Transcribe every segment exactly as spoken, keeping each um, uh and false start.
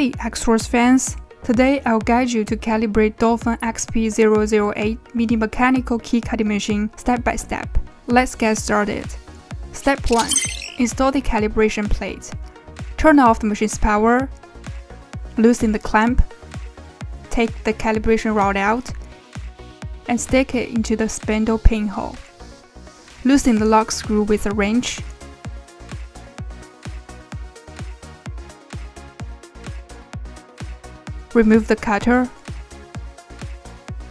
Hey Xhorse fans, today I'll guide you to calibrate Dolphin X P zero zero eight mini mechanical keycutting machine step by step. Let's get started. Step one. Install the calibration plate. Turn off the machine's power. Loosen the clamp. Take the calibration rod out and stick it into the spindle pinhole. Loosen the lock screw with a wrench. Remove the cutter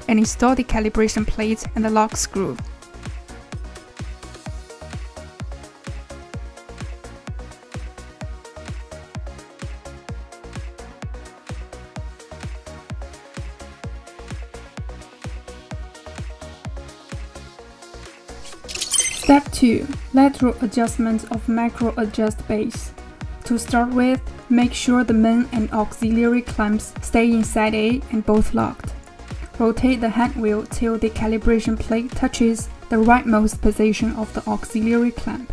and install the calibration plate and the lock screw. Step two. Lateral adjustment of macro adjust base. To start with, make sure the main and auxiliary clamps stay inside A and both locked. Rotate the hand wheel till the calibration plate touches the rightmost position of the auxiliary clamp.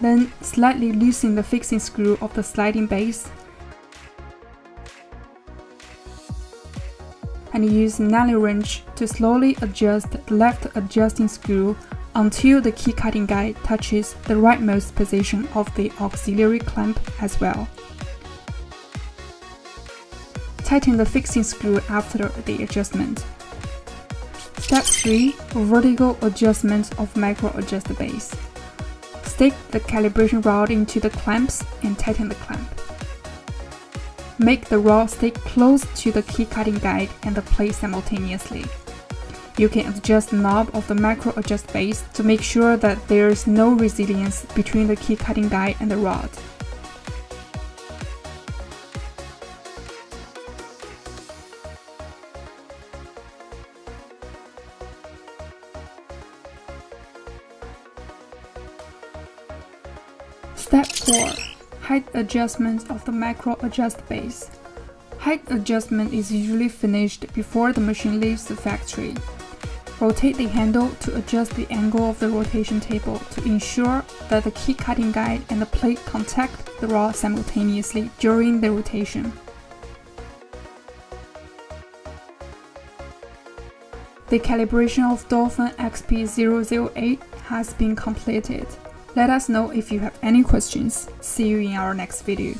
Then slightly loosen the fixing screw of the sliding base and use a nylon wrench to slowly adjust the left adjusting screw until the key cutting guide touches the rightmost position of the auxiliary clamp as well. Tighten the fixing screw after the adjustment. Step three. Vertical adjustment of macro adjust base. Stick the calibration rod into the clamps and tighten the clamp. Make the rod stick close to the key cutting guide and the plate simultaneously. You can adjust the knob of the macro adjust base to make sure that there is no resilience between the key cutting guide and the rod. Step four. Height adjustment of the macro adjust base. Height adjustment is usually finished before the machine leaves the factory. Rotate the handle to adjust the angle of the rotation table to ensure that the key cutting guide and the plate contact the rod simultaneously during the rotation. The calibration of Dolphin X P zero zero eight has been completed. Let us know if you have any questions. See you in our next video.